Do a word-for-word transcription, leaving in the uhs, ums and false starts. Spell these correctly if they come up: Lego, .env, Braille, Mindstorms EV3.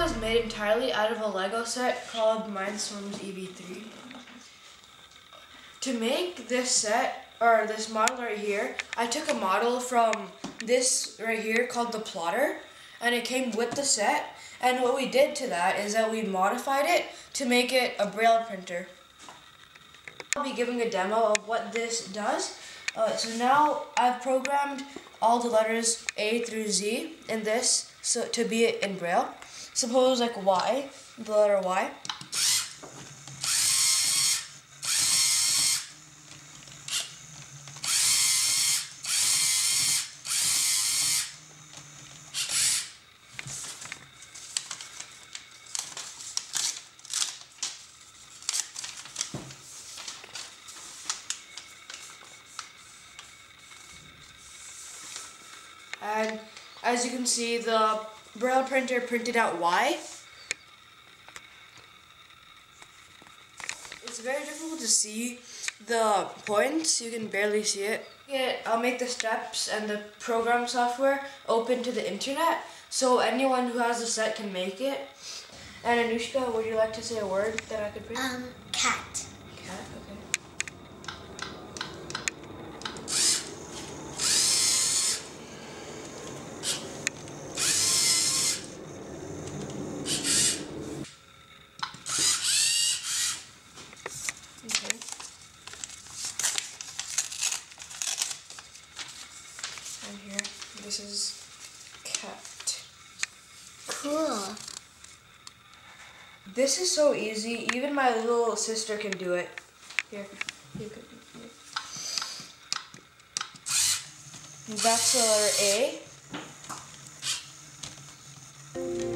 Lego is made entirely out of a Lego set called Mindstorms E V three. To make this set, or this model right here, I took a model from this right here called the Plotter, and it came with the set, and what we did to that is that we modified it to make it a Braille printer. I'll be giving a demo of what this does. Uh, so now I've programmed all the letters A through Z in this so to be in Braille. Suppose like Y, the letter Y. And as you can see, the Braille printer printed out Y. It's very difficult to see the points. You can barely see it. I'll make the steps and the program software open to the internet, so anyone who has a set can make it. And Anushka, would you like to say a word that I could print? Um, cat. Cat, okay. Here. This is cat. Cool. This is so easy. Even my little sister can do it. Here, you can do it. That's the letter A.